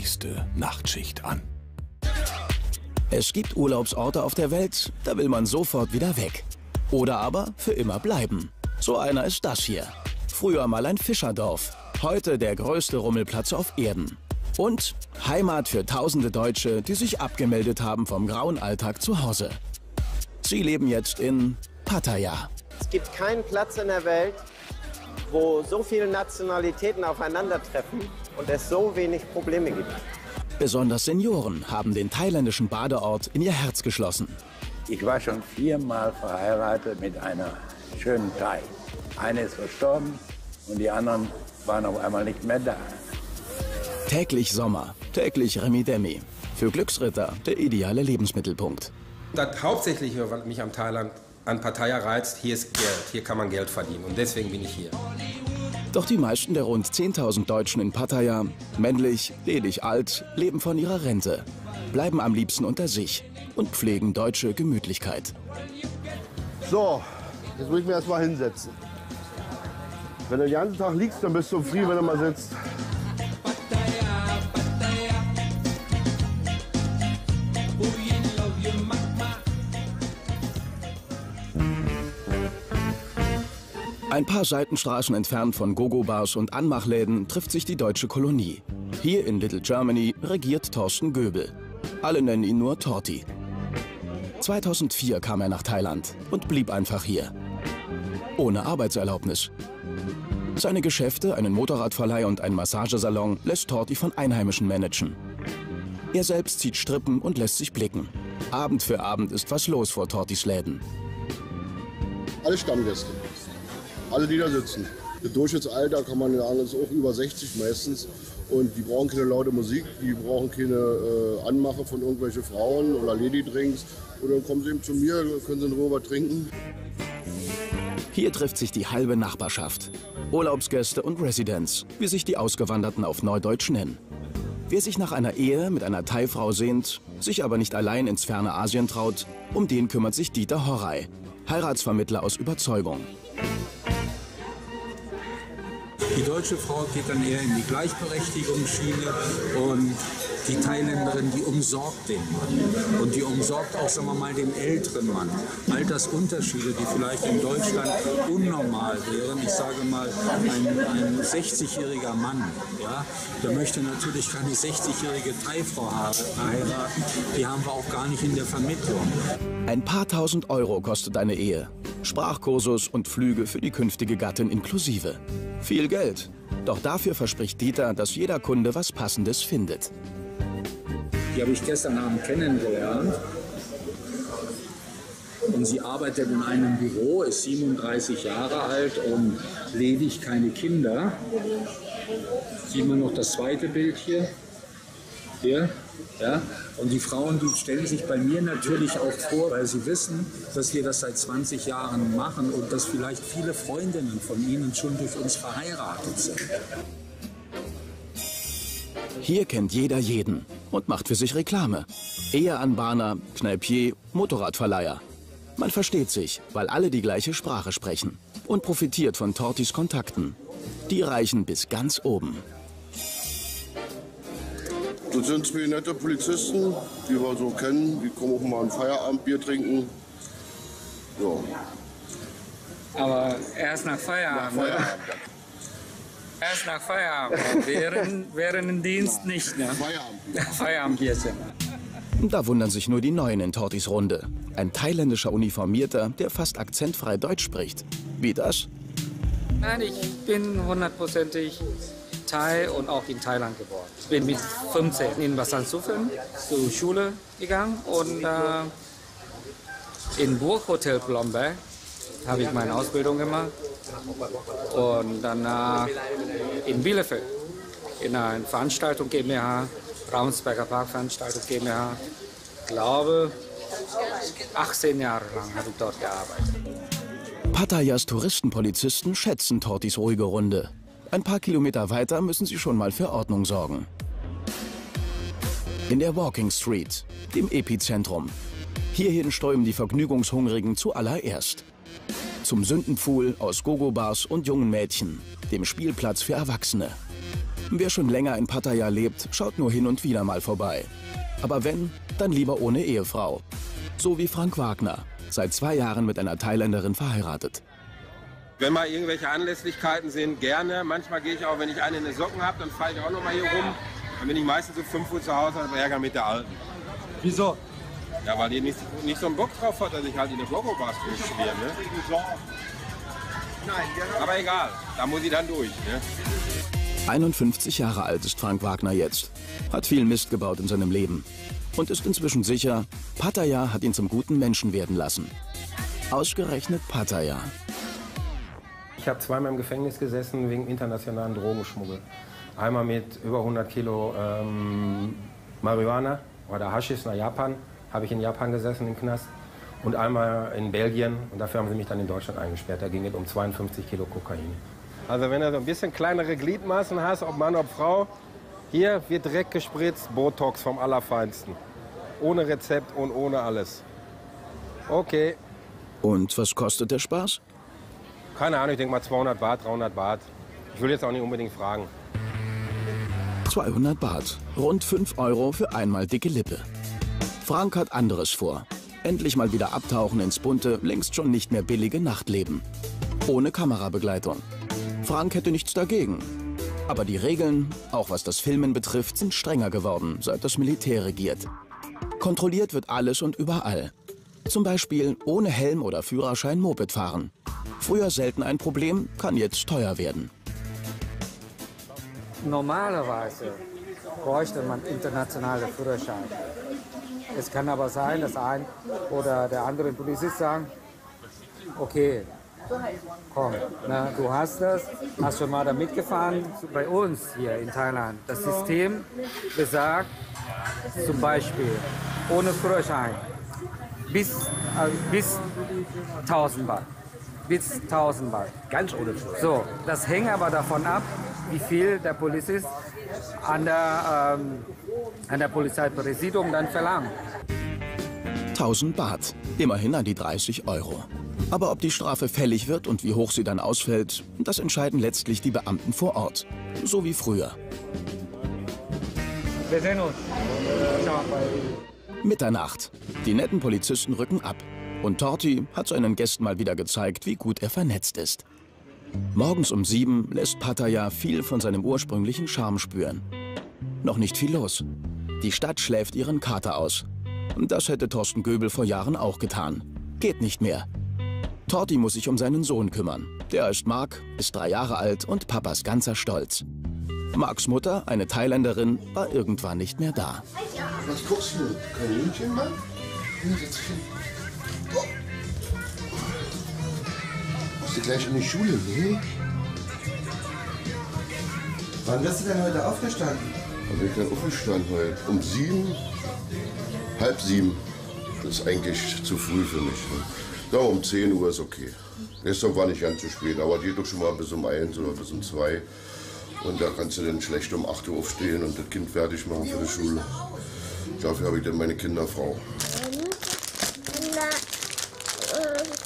nächste Nachtschicht an. Es gibt Urlaubsorte auf der Welt, da will man sofort wieder weg. Oder aber für immer bleiben. So einer ist das hier. Früher mal ein Fischerdorf, heute der größte Rummelplatz auf Erden. Und Heimat für tausende Deutsche, die sich abgemeldet haben vom grauen Alltag zu Hause. Sie leben jetzt in Pattaya. Es gibt keinen Platz in der Welt, wo so viele Nationalitäten aufeinandertreffen und es so wenig Probleme gibt. Besonders Senioren haben den thailändischen Badeort in ihr Herz geschlossen. Ich war schon 4-mal verheiratet mit einer schönen Thai. Eine ist verstorben und die anderen waren auf einmal nicht mehr da. Täglich Sommer, täglich Remi-Demi. Für Glücksritter der ideale Lebensmittelpunkt. Das Hauptsächliche, was mich am Thailand an Pattaya reizt, hier ist Geld. Hier kann man Geld verdienen und deswegen bin ich hier. Doch die meisten der rund 10.000 Deutschen in Pattaya, männlich, ledig alt, leben von ihrer Rente, bleiben am liebsten unter sich und pflegen deutsche Gemütlichkeit. So, jetzt will ich mir erstmal hinsetzen. Wenn du den ganzen Tag liegst, dann bist du frei, wenn du mal sitzt. Ein paar Seitenstraßen entfernt von Gogo-Bars und Anmachläden trifft sich die deutsche Kolonie. Hier in Little Germany regiert Thorsten Göbel. Alle nennen ihn nur Torti. 2004 kam er nach Thailand und blieb einfach hier. Ohne Arbeitserlaubnis. Seine Geschäfte, einen Motorradverleih und einen Massagesalon, lässt Torti von Einheimischen managen. Er selbst zieht Strippen und lässt sich blicken. Abend für Abend ist was los vor Tortis Läden. Alle Stammgäste. Alle, die da sitzen. Das Durchschnittsalter kann man sagen, ist auch über 60 meistens. Und die brauchen keine laute Musik, die brauchen keine Anmache von irgendwelchen Frauen oder Ladydrinks. Oder dann kommen sie eben zu mir, können sie in Ruhe was trinken. Hier trifft sich die halbe Nachbarschaft. Urlaubsgäste und Residents, wie sich die Ausgewanderten auf Neudeutsch nennen. Wer sich nach einer Ehe mit einer Thai-Frau sehnt, sich aber nicht allein ins ferne Asien traut, um den kümmert sich Dieter Horay, Heiratsvermittler aus Überzeugung. Die deutsche Frau geht dann eher in die Gleichberechtigungsschiene und die Thailänderin, die umsorgt den Mann. Und die umsorgt auch, sagen wir mal, den älteren Mann. Altersunterschiede, die vielleicht in Deutschland unnormal wären. Ich sage mal, ein 60-jähriger Mann, ja, der möchte natürlich keine 60-jährige Thai-Frau heiraten. Die haben wir auch gar nicht in der Vermittlung. Ein paar tausend Euro kostet eine Ehe. Sprachkursus und Flüge für die künftige Gattin inklusive. Viel Geld. Doch dafür verspricht Dieter, dass jeder Kunde was Passendes findet. Die habe ich gestern Abend kennengelernt. Und sie arbeitet in einem Büro, ist 37 Jahre alt und ledig, keine Kinder. Sieht man noch das zweite Bild hier? Hier. Ja? Und die Frauen, die stellen sich bei mir natürlich auch vor, weil sie wissen, dass wir das seit 20 Jahren machen und dass vielleicht viele Freundinnen von ihnen schon durch uns verheiratet sind. Hier kennt jeder jeden und macht für sich Reklame. Eheanbahner, Kneipier, Motorradverleiher. Man versteht sich, weil alle die gleiche Sprache sprechen und profitiert von Tortis Kontakten. Die reichen bis ganz oben. Das sind zwei nette Polizisten, die wir so kennen. Die kommen auch mal am Feierabend Bier trinken. Ja. Aber erst nach Feierabend. Nach Feierabend. Erst nach Feierabend. Während dem Dienst nicht. Ne? Feierabend. Feierabendbierchen. Da wundern sich nur die Neuen in Tortis Runde. Ein thailändischer Uniformierter, der fast akzentfrei Deutsch spricht. Wie das? Nein, ich bin hundertprozentig Thai und auch in Thailand geboren. Ich bin mit 15 in Bassan Sufeln zur Schule gegangen und in Burghotel Blomberg habe ich meine Ausbildung gemacht und danach in Bielefeld in einer Veranstaltung GmbH, Ravensberger Parkveranstaltung GmbH. Ich glaube, 18 Jahre lang habe ich dort gearbeitet. Pattayas Touristenpolizisten schätzen Tortis ruhige Runde. Ein paar Kilometer weiter müssen sie schon mal für Ordnung sorgen. In der Walking Street, dem Epizentrum. Hierhin strömen die Vergnügungshungrigen zuallererst. Zum Sündenpfuhl aus Gogo-Bars und jungen Mädchen, dem Spielplatz für Erwachsene. Wer schon länger in Pattaya lebt, schaut nur hin und wieder mal vorbei. Aber wenn, dann lieber ohne Ehefrau. So wie Frank Wagner, seit 2 Jahren mit einer Thailänderin verheiratet. Wenn mal irgendwelche Anlässlichkeiten sind, gerne. Manchmal gehe ich auch, wenn ich eine in den Socken habe, dann fahre ich auch noch mal hier rum. Dann bin ich meistens um 5 Uhr zu Hause, habe Ärger mit der Alten. Wieso? Ja, weil die nicht so einen Bock drauf hat, dass ich halt in der Blockobar spiele. Ne? Aber egal, da muss ich dann durch. Ne? 51 Jahre alt ist Frank Wagner jetzt, hat viel Mist gebaut in seinem Leben und ist inzwischen sicher, Pattaya hat ihn zum guten Menschen werden lassen. Ausgerechnet Pattaya. Ich habe 2-mal im Gefängnis gesessen wegen internationalen Drogenschmuggel. Einmal mit über 100 Kilo Marihuana oder Haschisch nach Japan, habe ich in Japan gesessen im Knast. Und einmal in Belgien und dafür haben sie mich dann in Deutschland eingesperrt. Da ging es um 52 Kilo Kokain. Also wenn du so ein bisschen kleinere Gliedmaßen hast, ob Mann, ob Frau, hier wird direkt gespritzt, Botox vom Allerfeinsten. Ohne Rezept und ohne alles. Okay. Und was kostet der Spaß? Keine Ahnung, ich denke mal 200 Baht, 300 Baht. Ich will jetzt auch nicht unbedingt fragen. 200 Baht, rund 5 € für einmal dicke Lippe. Frank hat anderes vor. Endlich mal wieder abtauchen ins bunte, längst schon nicht mehr billige Nachtleben. Ohne Kamerabegleitung. Frank hätte nichts dagegen. Aber die Regeln, auch was das Filmen betrifft, sind strenger geworden, seit das Militär regiert. Kontrolliert wird alles und überall. Zum Beispiel ohne Helm oder Führerschein Moped fahren. Früher selten ein Problem, kann jetzt teuer werden. Normalerweise bräuchte man internationale Führerschein. Es kann aber sein, dass ein oder der andere Polizist sagt, okay, komm, na, du hast das, hast schon mal da mitgefahren. Bei uns hier in Thailand, das System besagt, zum Beispiel, ohne Führerschein, bis 1000 Baht. Bis 1000 Baht. Ganz ohne Führerschein. So, das hängt aber davon ab, wie viel der Polizist an der Polizeipräsidium dann verlangt. 1000 Baht, immerhin an die 30 €. Aber ob die Strafe fällig wird und wie hoch sie dann ausfällt, das entscheiden letztlich die Beamten vor Ort. So wie früher. Wir sehen uns. Ciao. Mitternacht. Die netten Polizisten rücken ab. Und Torti hat seinen Gästen mal wieder gezeigt, wie gut er vernetzt ist. Morgens um 7 lässt Pattaya viel von seinem ursprünglichen Charme spüren. Noch nicht viel los. Die Stadt schläft ihren Kater aus. Und das hätte Thorsten Göbel vor Jahren auch getan. Geht nicht mehr. Torti muss sich um seinen Sohn kümmern. Der heißt Marc, ist 3 Jahre alt und Papas ganzer Stolz. Marcs Mutter, eine Thailänderin, war irgendwann nicht mehr da. Was guckst du? Kaninchen, Mann? Musst du gleich in die Schule, ne? Wann bist du denn heute aufgestanden? Wann bin ich denn aufgestanden heute? Um 7? Halb 7. Das ist eigentlich zu früh für mich. Ne? Ja, um 10 Uhr ist okay. Gestern war nicht ganz zu spät, aber geht doch schon mal bis um 1 oder bis um 2. Und da kannst du dann schlecht um 8 Uhr aufstehen und das Kind fertig machen für die Schule. Dafür habe ich dann meine Kinderfrau.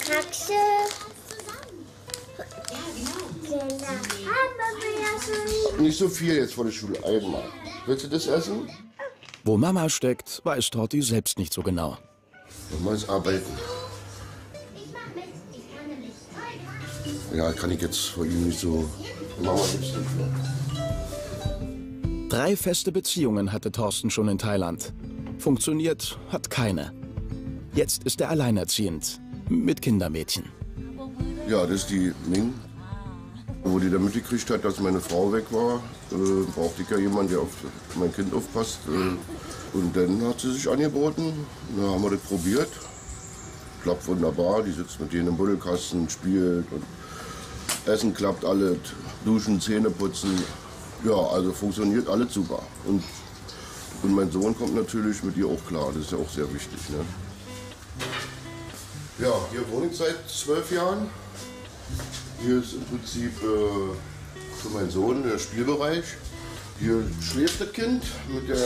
Katze. Nicht so viel jetzt vor der Schule, einmal. Willst du das essen? Wo Mama steckt, weiß Torti selbst nicht so genau. Mama ist arbeiten. Ja, kann ich jetzt vor ihm nicht so. Mama nicht. 3 feste Beziehungen hatte Thorsten schon in Thailand. Funktioniert hat keine. Jetzt ist er alleinerziehend. Mit Kindermädchen. Ja, das ist die Ming. Wo die da mitgekriegt hat, dass meine Frau weg war, brauchte ich ja jemanden, der auf mein Kind aufpasst. Und dann hat sie sich angeboten. Da haben wir das probiert. Klappt wunderbar. Die sitzt mit denen im Buddelkasten, spielt. Und Essen klappt alles. Duschen, Zähne putzen. Ja, also funktioniert alles super. Und mein Sohn kommt natürlich mit ihr auch klar. Das ist ja auch sehr wichtig. Ne? Ja, hier wohne ich seit 12 Jahren. Hier ist im Prinzip für meinen Sohn der Spielbereich. Hier schläft das Kind mit der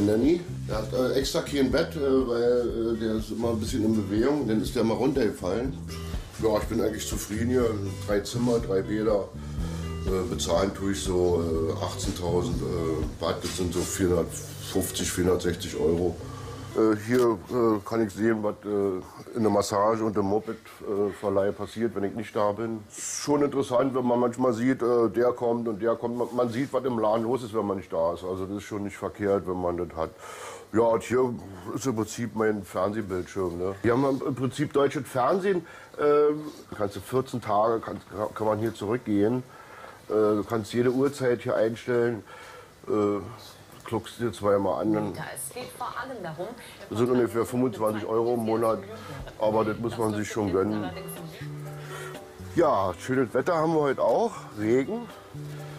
Nanny. Er hat extra kein Bett, weil der ist immer ein bisschen in Bewegung. Dann ist der mal runtergefallen. Ja, ich bin eigentlich zufrieden hier. 3 Zimmer, 3 Bäder. bezahlen tue ich so 18.000 Baht, das sind so 450, 460 Euro. Hier kann ich sehen, was in der Massage und im Moped-Verleih passiert, wenn ich nicht da bin. Schon interessant, wenn man manchmal sieht, der kommt und der kommt. Man sieht, was im Laden los ist, wenn man nicht da ist. Also das ist schon nicht verkehrt, wenn man das hat. Ja, und hier ist im Prinzip mein Fernsehbildschirm. Ne? Hier haben wir im Prinzip deutsches Fernsehen. Kannst du 14 Tage, kann man hier zurückgehen. Du kannst jede Uhrzeit hier einstellen. Kluckst dir zweimal an. Dann es geht vor allem darum, das sind ungefähr 25 Euro im Monat, aber das muss man sich schon gönnen. Ja, schönes Wetter haben wir heute auch, Regen.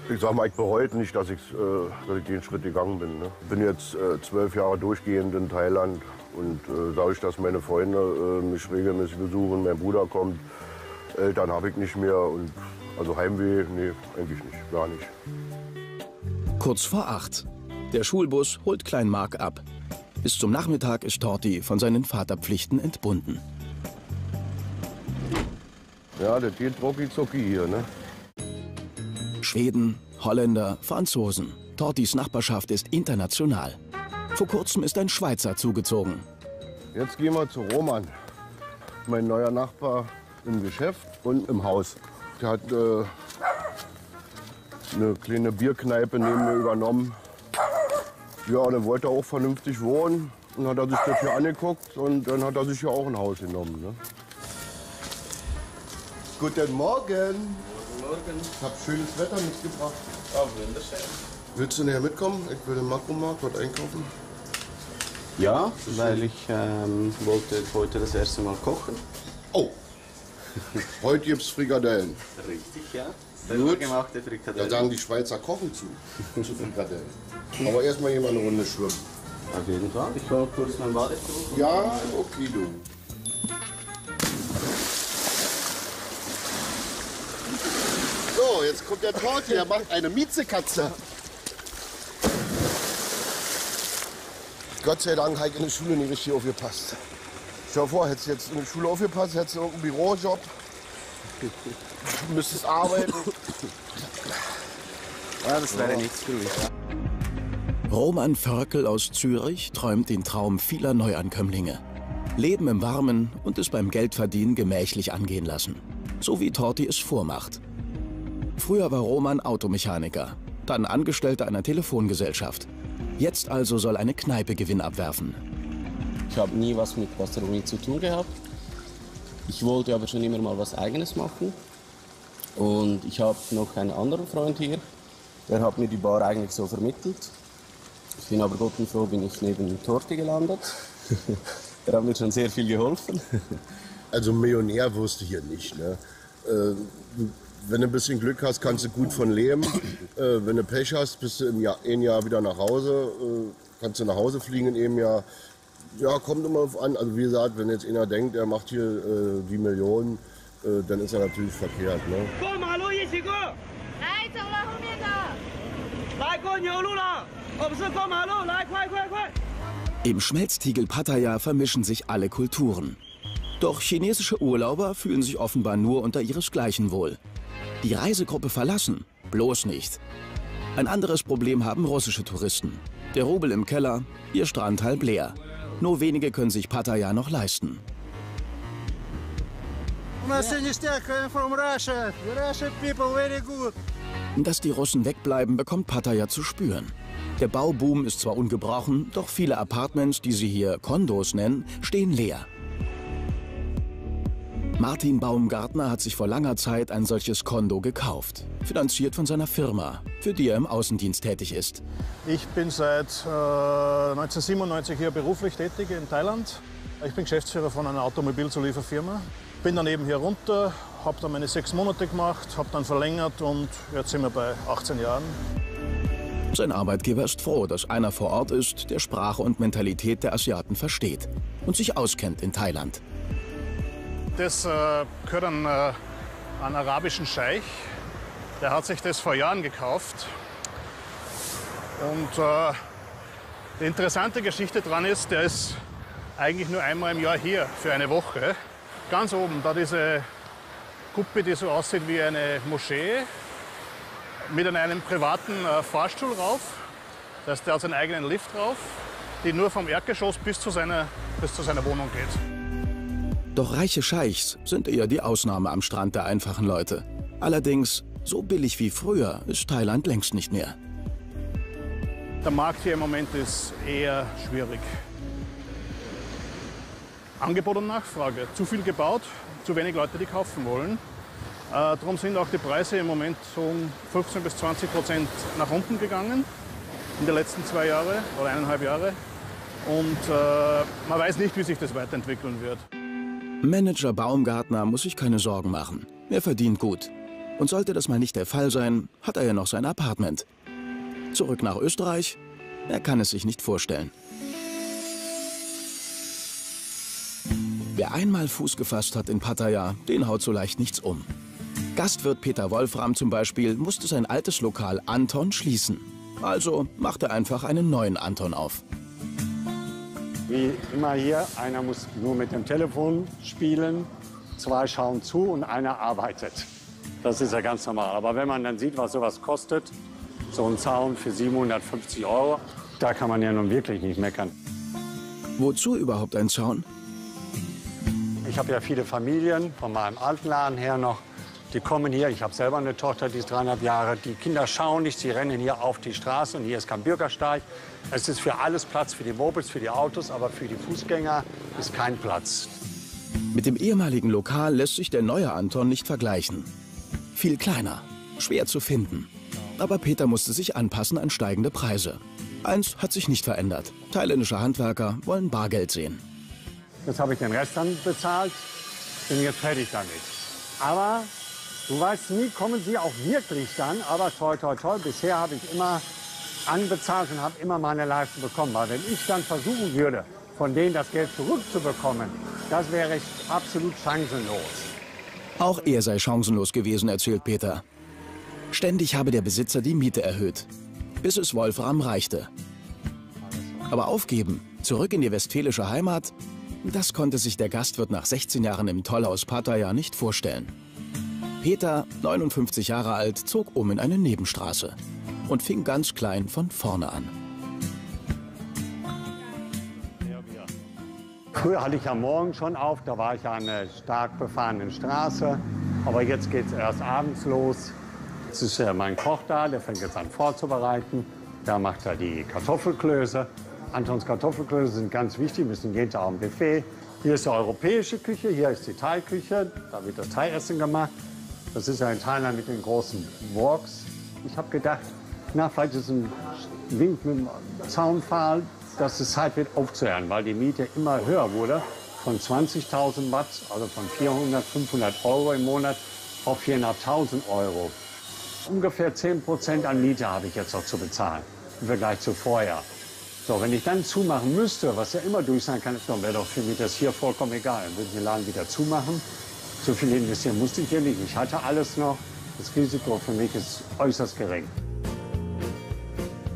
Ich sag mal, ich bereue nicht, dass ich den Schritt gegangen bin. Ne? Ich bin jetzt 12 Jahre durchgehend in Thailand und dadurch, dass meine Freunde mich regelmäßig besuchen, mein Bruder kommt, Eltern habe ich nicht mehr und also Heimweh, nee, eigentlich nicht, gar nicht. Kurz vor 8. Der Schulbus holt Klein Marc ab. Bis zum Nachmittag ist Torti von seinen Vaterpflichten entbunden. Ja, das geht rucki-zucki hier, ne? Schweden, Holländer, Franzosen. Tortis Nachbarschaft ist international. Vor kurzem ist ein Schweizer zugezogen. Jetzt gehen wir zu Roman. Mein neuer Nachbar im Geschäft und im Haus. Der hat eine kleine Bierkneipe neben mir übernommen. Ja, und dann wollte er auch vernünftig wohnen. Dann hat er sich das hier angeguckt und dann hat er sich hier auch ein Haus genommen. Ne? Guten Morgen. Guten Morgen. Ich habe schönes Wetter mitgebracht. Ja, wunderschön. Willst du näher mitkommen? Ich will im Makromarkt was einkaufen. Ja, weil ich wollte heute das erste Mal kochen. Oh, heute gibt es Frikadellen. Richtig, ja. Gut. Da sagen die Schweizer kochen zu Frikadellen. Aber erstmal hier mal eine Runde schwimmen. Auf jeden Fall. Ich war kurz mein Badetuch. Ja, okay, du. So, jetzt kommt der Torti, der macht eine Miezekatze. Gott sei Dank habe ich in der Schule nicht richtig aufgepasst. Schau vor, hättest du jetzt in der Schule aufgepasst, hättest du irgendeinen Bürojob. Du müsstest arbeiten. Ja, das wäre ja nichts für mich. Roman Vörkel aus Zürich träumt den Traum vieler Neuankömmlinge. Leben im Warmen und es beim Geldverdienen gemächlich angehen lassen. So wie Torti es vormacht. Früher war Roman Automechaniker, dann Angestellter einer Telefongesellschaft. Jetzt also soll eine Kneipe Gewinn abwerfen. Ich habe nie was mit Gastronomie zu tun gehabt. Ich wollte aber schon immer mal was Eigenes machen. Und ich habe noch einen anderen Freund hier, der hat mir die Bar eigentlich so vermittelt. Ich bin aber Gott und froh, bin ich neben dem Torti gelandet. Der hat mir schon sehr viel geholfen. Also Millionär wirst du hier nicht. Ne? Wenn du ein bisschen Glück hast, kannst du gut von leben. Wenn du Pech hast, bist du im Jahr, ein Jahr wieder nach Hause. Kannst du nach Hause fliegen in einem Jahr. Ja, kommt immer drauf an. Also wie gesagt, wenn jetzt einer denkt, er macht hier die Millionen, dann ist er natürlich verkehrt. Ne? Im Schmelztiegel Pattaya vermischen sich alle Kulturen. Doch chinesische Urlauber fühlen sich offenbar nur unter ihresgleichen wohl. Die Reisegruppe verlassen? Bloß nicht. Ein anderes Problem haben russische Touristen. Der Rubel im Keller, ihr Strand halb leer. Nur wenige können sich Pattaya noch leisten. Dass die Russen wegbleiben, bekommt Pattaya zu spüren. Der Bauboom ist zwar ungebrochen, doch viele Apartments, die sie hier Kondos nennen, stehen leer. Martin Baumgartner hat sich vor langer Zeit ein solches Kondo gekauft, finanziert von seiner Firma, für die er im Außendienst tätig ist. Ich bin seit 1997 hier beruflich tätig in Thailand. Ich bin Geschäftsführer von einer Automobilzulieferfirma. Bin dann eben hier runter, habe dann meine 6 Monate gemacht, habe dann verlängert und jetzt sind wir bei 18 Jahren. Sein Arbeitgeber ist froh, dass einer vor Ort ist, der Sprache und Mentalität der Asiaten versteht und sich auskennt in Thailand. Das gehört an einen arabischen Scheich. Der hat sich das vor Jahren gekauft. Und die interessante Geschichte daran ist, der ist eigentlich nur einmal im Jahr hier für eine Woche. Ganz oben, da diese Kuppel, die so aussieht wie eine Moschee. mit einem privaten Fahrstuhl rauf. Das heißt, der hat seinen eigenen Lift rauf, die nur vom Erdgeschoss bis zu seiner Wohnung geht. Doch reiche Scheichs sind eher die Ausnahme am Strand der einfachen Leute. Allerdings, so billig wie früher ist Thailand längst nicht mehr. Der Markt hier im Moment ist eher schwierig. Angebot und Nachfrage. Zu viel gebaut, zu wenig Leute, die kaufen wollen. Darum sind auch die Preise im Moment so um 15 bis 20% nach unten gegangen in den letzten 2 Jahren oder 1,5 Jahre. Und man weiß nicht, wie sich das weiterentwickeln wird. Manager Baumgartner muss sich keine Sorgen machen. Er verdient gut. Und sollte das mal nicht der Fall sein, hat er ja noch sein Apartment. Zurück nach Österreich? Er kann es sich nicht vorstellen. Wer einmal Fuß gefasst hat in Pattaya, den haut so leicht nichts um. Gastwirt Peter Wolfram zum Beispiel musste sein altes Lokal Anton schließen. Also macht er einfach einen neuen Anton auf. Wie immer hier, einer muss nur mit dem Telefon spielen, 2 schauen zu und einer arbeitet. Das ist ja ganz normal. Aber wenn man dann sieht, was sowas kostet, so ein Zaun für 750 €, da kann man ja nun wirklich nicht meckern. Wozu überhaupt ein Zaun? Ich habe ja viele Familien von meinem alten Laden her noch, die kommen hier. Ich habe selber eine Tochter, die ist 3,5 Jahre. Die Kinder schauen nicht, sie rennen hier auf die Straße und hier ist kein Bürgersteig. Es ist für alles Platz, für die Mopeds, für die Autos, aber für die Fußgänger ist kein Platz. Mit dem ehemaligen Lokal lässt sich der neue Anton nicht vergleichen. Viel kleiner, schwer zu finden. Aber Peter musste sich anpassen an steigende Preise. Eins hat sich nicht verändert. Thailändische Handwerker wollen Bargeld sehen. Jetzt habe ich den Rest dann bezahlt, bin jetzt fertig damit. Aber du weißt nie, kommen sie auch wirklich dann, aber toi, toi, toi, bisher habe ich immer anbezahlt und habe immer meine Leistung bekommen. Weil wenn ich dann versuchen würde, von denen das Geld zurückzubekommen, das wäre absolut chancenlos. Auch er sei chancenlos gewesen, erzählt Peter. Ständig habe der Besitzer die Miete erhöht, bis es Wolfram reichte. Aber aufgeben, zurück in die westfälische Heimat, das konnte sich der Gastwirt nach 16 Jahren im Tollhaus Pattaya nicht vorstellen. Peter, 59 Jahre alt, zog um in eine Nebenstraße und fing ganz klein von vorne an. Früher hatte ich ja morgen schon auf, da war ich an einer stark befahrenen Straße. Aber jetzt geht es erst abends los. Jetzt ist ja mein Koch da, der fängt jetzt an vorzubereiten. Da macht er die Kartoffelklöße. Antons Kartoffelklöße sind ganz wichtig, müssen jeden Tag am Buffet. Hier ist die europäische Küche, hier ist die Thai-Küche, da wird das Thai-Essen gemacht. Das ist ja in Thailand mit den großen Woks. Ich habe gedacht, na, vielleicht ist ein Wink mit dem Zaunpfahl, dass es Zeit wird aufzuhören, weil die Miete immer höher wurde. Von 20.000 Baht, also von 400, 500 € im Monat, auf 4.500 €. Ungefähr 10% an Miete habe ich jetzt noch zu bezahlen, im Vergleich zu vorher. So, wenn ich dann zumachen müsste, was ja immer durch sein kann, dann wäre doch für mich das hier vollkommen egal. Dann würde ich den Laden wieder zumachen. So viel investieren musste ich hier nicht. Ich hatte alles noch. Das Risiko für mich ist äußerst gering.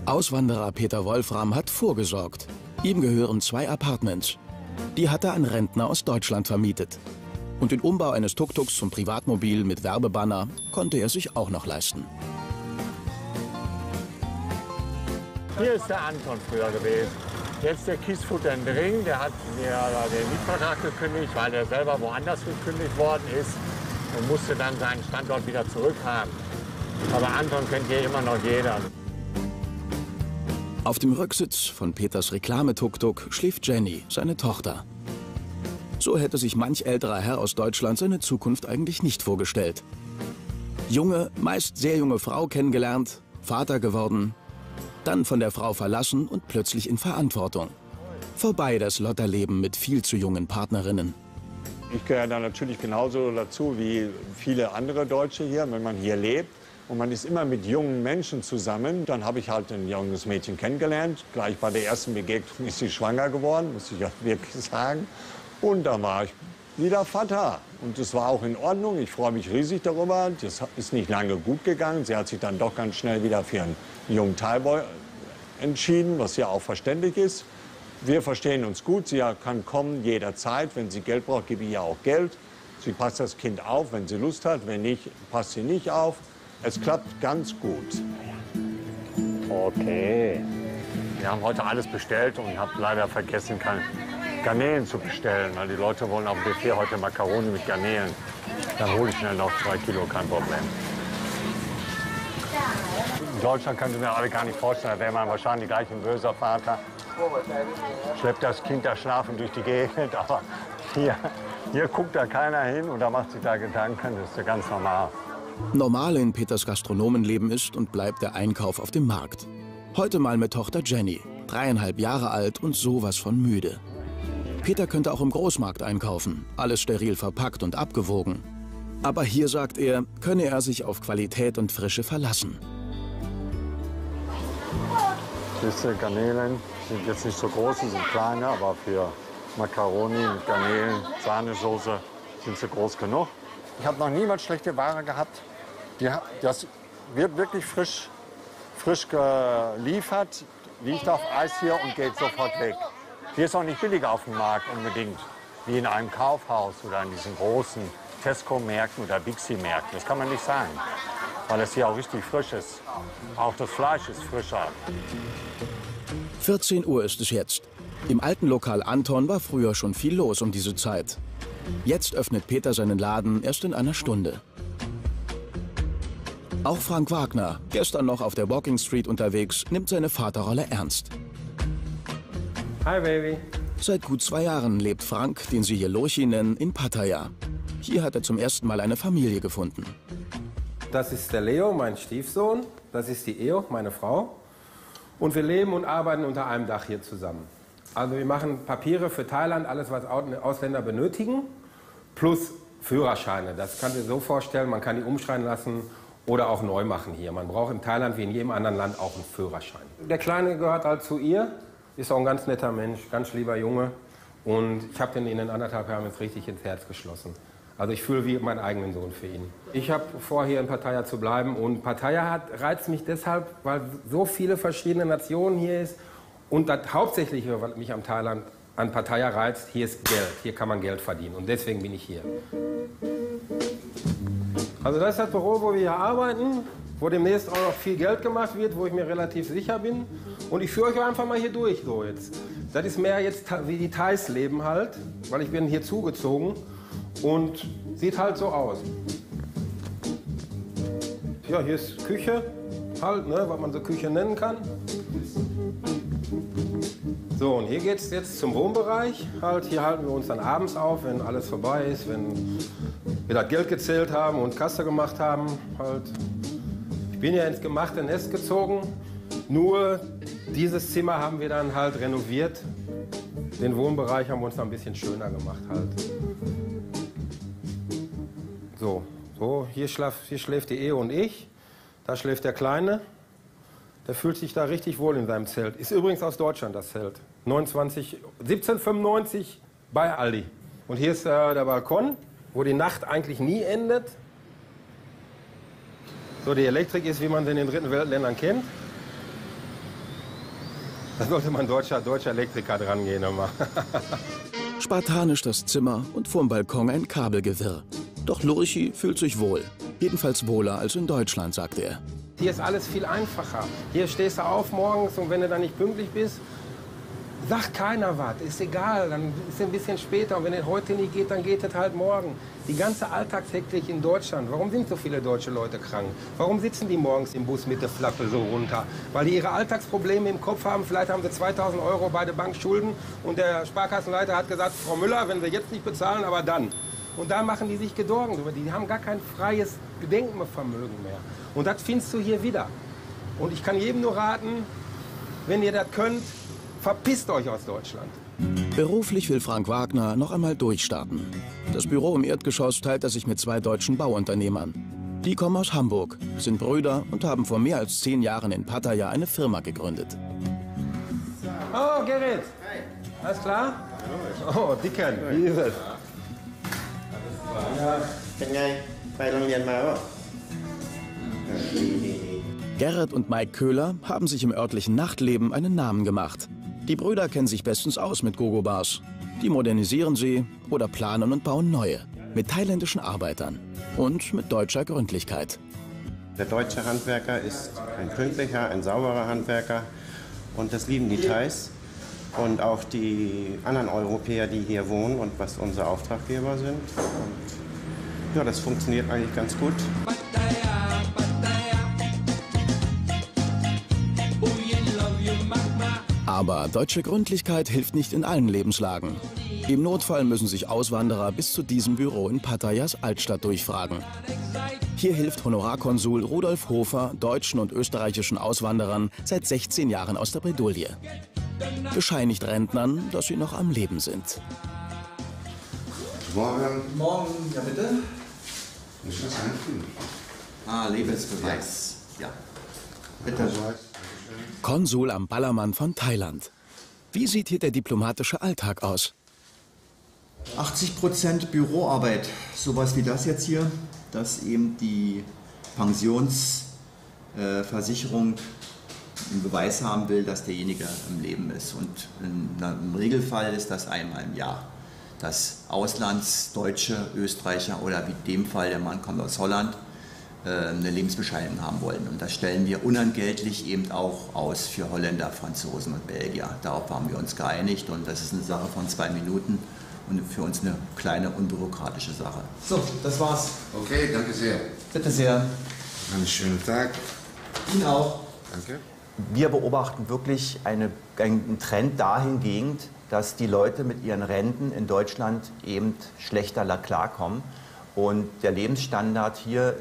Auswanderer Peter Wolfram hat vorgesorgt. Ihm gehören 2 Apartments. Die hat er an Rentner aus Deutschland vermietet. Und den Umbau eines Tuk-Tuks zum Privatmobil mit Werbebanner konnte er sich auch noch leisten. Hier ist der Anton früher gewesen. Jetzt der Kiesfutter in Dring, der hat mir den Mietvertrag gekündigt, weil er selber woanders gekündigt worden ist und musste dann seinen Standort wieder zurückhaben. Aber Anton kennt hier immer noch jeder. Auf dem Rücksitz von Peters Reklame-Tuk-Tuk schläft Jenny, seine Tochter. So hätte sich manch älterer Herr aus Deutschland seine Zukunft eigentlich nicht vorgestellt. Junge, meist sehr junge Frau kennengelernt, Vater geworden. Dann von der Frau verlassen und plötzlich in Verantwortung. Vorbei das Lotterleben mit viel zu jungen Partnerinnen. Ich gehöre da natürlich genauso dazu wie viele andere Deutsche hier. Wenn man hier lebt und man ist immer mit jungen Menschen zusammen, dann habe ich halt ein junges Mädchen kennengelernt. Gleich bei der ersten Begegnung ist sie schwanger geworden, muss ich ja wirklich sagen. Und da war ich wieder Vater. Und das war auch in Ordnung. Ich freue mich riesig darüber. Das ist nicht lange gut gegangen. Sie hat sich dann doch ganz schnell wieder für einen jungen Thai-Boy entschieden, was ja auch verständlich ist. Wir verstehen uns gut. Sie kann kommen jederzeit. Wenn sie Geld braucht, gebe ich ihr auch Geld. Sie passt das Kind auf, wenn sie Lust hat. Wenn nicht, passt sie nicht auf. Es klappt ganz gut. Okay. Wir haben heute alles bestellt und ich habe leider vergessen, keine Garnelen zu bestellen, weil die Leute wollen auf dem Buffet heute Makaroni mit Garnelen. Dann hole ich schnell noch 2 Kilo, kein Problem. In Deutschland könnte mir alle gar nicht vorstellen, da wäre man wahrscheinlich gleich ein böser Vater. Schleppt das Kind da schlafend durch die Gegend, aber hier guckt da keiner hin und da macht sich da Gedanken, das ist ja ganz normal. Normal in Peters Gastronomenleben ist und bleibt der Einkauf auf dem Markt. Heute mal mit Tochter Jenny, 3,5 Jahre alt und sowas von müde. Peter könnte auch im Großmarkt einkaufen, alles steril verpackt und abgewogen. Aber hier, sagt er, könne er sich auf Qualität und Frische verlassen. Diese Garnelen sind jetzt nicht so groß, sie sind kleiner, aber für Makaroni mit Garnelen, Sahnesoße sind sie groß genug. Ich habe noch niemals schlechte Ware gehabt. Das wird wirklich frisch geliefert, liegt auf Eis hier und geht sofort weg. Hier ist auch nicht billiger auf dem Markt unbedingt, wie in einem Kaufhaus oder in diesen großen Tesco-Märkten oder Bixi-Märkten. Das kann man nicht sagen, weil es hier auch richtig frisch ist. Auch das Fleisch ist frischer. 14 Uhr ist es jetzt. Im alten Lokal Anton war früher schon viel los um diese Zeit. Jetzt öffnet Peter seinen Laden erst in einer Stunde. Auch Frank Wagner, gestern noch auf der Walking Street unterwegs, nimmt seine Vaterrolle ernst. Hi, Baby. Seit gut 2 Jahren lebt Frank, den sie hier Lochi nennen, in Pattaya. Hier hat er zum ersten Mal eine Familie gefunden. Das ist der Leo, mein Stiefsohn. Das ist die Eo, meine Frau. Und wir leben und arbeiten unter einem Dach hier zusammen. Also wir machen Papiere für Thailand, alles was Ausländer benötigen, plus Führerscheine. Das kann man so vorstellen, man kann die umschreiben lassen oder auch neu machen hier. Man braucht in Thailand wie in jedem anderen Land auch einen Führerschein. Der Kleine gehört halt zu ihr, ist auch ein ganz netter Mensch, ganz lieber Junge. Und ich habe den in den 1,5 Jahren jetzt richtig ins Herz geschlossen. Also ich fühle wie meinen eigenen Sohn für ihn. Ich habe vor, hier in Pattaya zu bleiben und Pattaya reizt mich deshalb, weil so viele verschiedene Nationen hier ist. Und das Hauptsächliche, was mich am Thailand an Pattaya reizt, hier ist Geld. Hier kann man Geld verdienen und deswegen bin ich hier. Also das ist das Büro, wo wir hier arbeiten, wo demnächst auch noch viel Geld gemacht wird, wo ich mir relativ sicher bin. Und ich führe euch einfach mal hier durch so jetzt. Das ist mehr jetzt wie die Thais leben halt, weil ich bin hier zugezogen und sieht halt so aus. Ja, hier ist Küche halt, ne, was man so Küche nennen kann. So, und hier geht es jetzt zum Wohnbereich. Halt, hier halten wir uns dann abends auf, wenn alles vorbei ist, wenn wir das Geld gezählt haben und Kasse gemacht haben. Halt. Ich bin ja ins gemachte Nest gezogen, nur dieses Zimmer haben wir dann halt renoviert. Den Wohnbereich haben wir uns dann ein bisschen schöner gemacht. Halt. So hier schläft die Ehe und ich, da schläft der Kleine. Der fühlt sich da richtig wohl in seinem Zelt. Ist übrigens aus Deutschland, das Zelt. 1795 bei Aldi. Und hier ist der Balkon, wo die Nacht eigentlich nie endet. So, die Elektrik ist, wie man sie in den dritten Weltländern kennt. Da sollte man deutscher Elektriker dran gehen. Spartanisch das Zimmer und vorm Balkon ein Kabelgewirr. Doch Lochi fühlt sich wohl. Jedenfalls wohler als in Deutschland, sagt er. Hier ist alles viel einfacher. Hier stehst du auf morgens und wenn du dann nicht pünktlich bist, sagt keiner was. Ist egal, dann ist es ein bisschen später. Und wenn es heute nicht geht, dann geht es halt morgen. Die ganze Alltagshektik in Deutschland. Warum sind so viele deutsche Leute krank? Warum sitzen die morgens im Bus mit der Flappe so runter? Weil die ihre Alltagsprobleme im Kopf haben. Vielleicht haben sie 2.000 € bei der Bank Schulden. Und der Sparkassenleiter hat gesagt, Frau Müller, wenn Sie jetzt nicht bezahlen, aber dann. Und da machen die sich Gedanken drüber. Die haben gar kein freies Gedenkvermögen mehr. Und das findest du hier wieder. Und ich kann jedem nur raten, wenn ihr das könnt, verpisst euch aus Deutschland. Beruflich will Frank Wagner noch einmal durchstarten. Das Büro im Erdgeschoss teilt er sich mit 2 deutschen Bauunternehmern. Die kommen aus Hamburg, sind Brüder und haben vor mehr als 10 Jahren in Pattaya eine Firma gegründet. Oh, Gerrit. Alles klar? Oh, Dicken. Wie ist es? Gerrit und Mike Köhler haben sich im örtlichen Nachtleben einen Namen gemacht. Die Brüder kennen sich bestens aus mit Gogo-Bars. Die modernisieren sie oder planen und bauen neue. Mit thailändischen Arbeitern und mit deutscher Gründlichkeit. Der deutsche Handwerker ist ein pünktlicher, ein sauberer Handwerker und das lieben die Thais und auch die anderen Europäer, die hier wohnen und was unsere Auftraggeber sind. Und ja, das funktioniert eigentlich ganz gut. Aber deutsche Gründlichkeit hilft nicht in allen Lebenslagen. Im Notfall müssen sich Auswanderer bis zu diesem Büro in Pattayas Altstadt durchfragen. Hier hilft Honorarkonsul Rudolf Hofer deutschen und österreichischen Auswanderern seit 16 Jahren aus der Bredouille. Bescheinigt Rentnern, dass sie noch am Leben sind. Morgen. Morgen, ja bitte. Muss das einfügen? Ah, Lebensbeweis. Ja. Bitte. Konsul am Ballermann von Thailand. Wie sieht hier der diplomatische Alltag aus? 80% Büroarbeit. Sowas wie das jetzt hier, dass eben die Pensionsversicherung einen Beweis haben will, dass derjenige im Leben ist. Und im Regelfall ist das einmal im Jahr, dass Auslandsdeutsche, Österreicher oder wie in dem Fall, der Mann kommt aus Holland, eine Lebensbescheinigung haben wollen. Und das stellen wir unentgeltlich eben auch aus für Holländer, Franzosen und Belgier. Darauf haben wir uns geeinigt und das ist eine Sache von 2 Minuten und für uns eine kleine, unbürokratische Sache. So, das war's. Okay, danke sehr. Bitte sehr. Einen schönen Tag. Ihnen auch. Danke. Wir beobachten wirklich einen Trend dahingehend, dass die Leute mit ihren Renten in Deutschland eben schlechter klarkommen. Und der Lebensstandard hier,